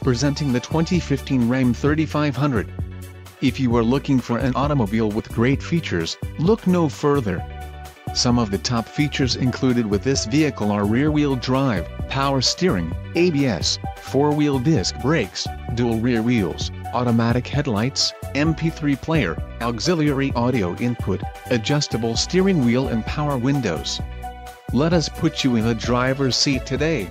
Presenting the 2015 Ram 3500. If you are looking for an automobile with great features, look no further. Some of the top features included with this vehicle are rear-wheel drive, power steering, ABS, four-wheel disc brakes, dual rear wheels, automatic headlights, MP3 player, auxiliary audio input, adjustable steering wheel and power windows. Let us put you in the driver's seat today.